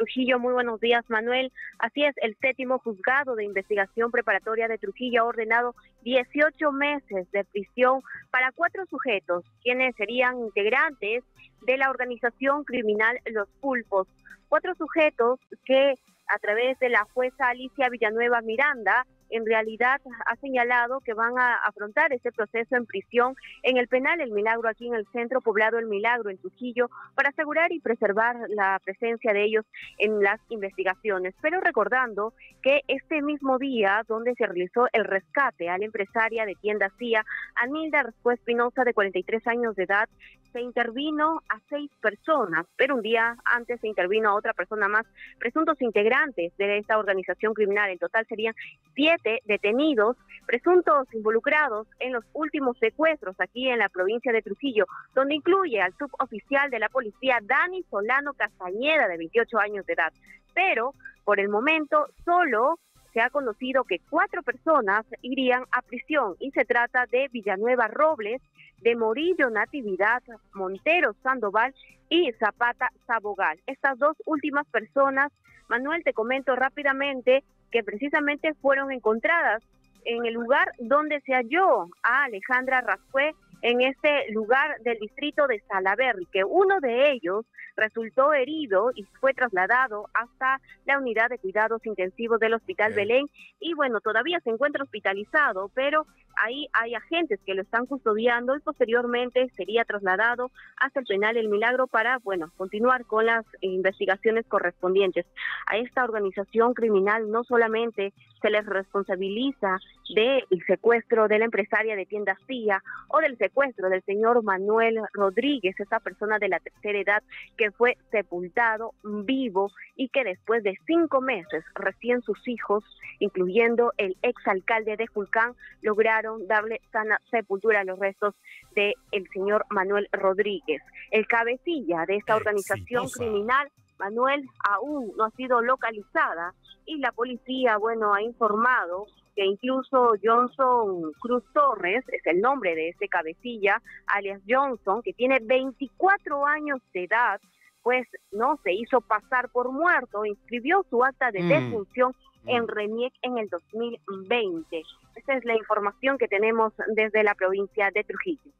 Trujillo. Muy buenos días, Manuel. Así es, el 7º Juzgado de Investigación Preparatoria de Trujillo ha ordenado 18 meses de prisión para 4 sujetos, quienes serían integrantes de la organización criminal Los Pulpos. 4 sujetos que, a través de la jueza Alicia Villanueva Miranda, en realidad ha señalado que van a afrontar este proceso en prisión en el penal El Milagro, aquí en el centro poblado El Milagro, en Trujillo, para asegurar y preservar la presencia de ellos en las investigaciones. Pero recordando que este mismo día, donde se realizó el rescate a la empresaria de Tiendas Tía, a Nilda Alejandra Espinoza, de 43 años de edad, se intervino a 6 personas, pero un día antes se intervino a otra persona más, presuntos integrantes de esta organización criminal. En total serían 7 detenidos, presuntos involucrados en los últimos secuestros aquí en la provincia de Trujillo, donde incluye al suboficial de la policía Dani Solano Castañeda, de 28 años de edad. Pero por el momento solo se ha conocido que 4 personas irían a prisión, y se trata de Villanueva Robles, de Morillo Natividad, Montero Sandoval y Zapata Sabogal. Estas 2 últimas personas, Manuel, te comento rápidamente que precisamente fueron encontradas en el lugar donde se halló a Alejandra Arrascue, en este lugar del distrito de Salaverry, que uno de ellos resultó herido y fue trasladado hasta la unidad de cuidados intensivos del hospital Belén, y bueno, todavía se encuentra hospitalizado, pero ahí hay agentes que lo están custodiando, y posteriormente sería trasladado hasta el penal El Milagro para, bueno, continuar con las investigaciones correspondientes. A esta organización criminal no solamente se les responsabiliza del secuestro de la empresaria de Tiendas Tía o del secuestro del señor Manuel Rodríguez, esa persona de la tercera edad que fue sepultado vivo y que después de 5 meses recién sus hijos, incluyendo el exalcalde de Julcán, lograron darle sana sepultura a los restos del señor Manuel Rodríguez. El cabecilla de esta organización criminal, Manuel, aún no ha sido localizada, y la policía, bueno, ha informado que incluso Johnson Cruz Torres, es el nombre de ese cabecilla, alias Johnson, que tiene 24 años de edad, pues no se hizo pasar por muerto, inscribió su acta de defunción en RENIEC en el 2020. Esa es la información que tenemos desde la provincia de Trujillo.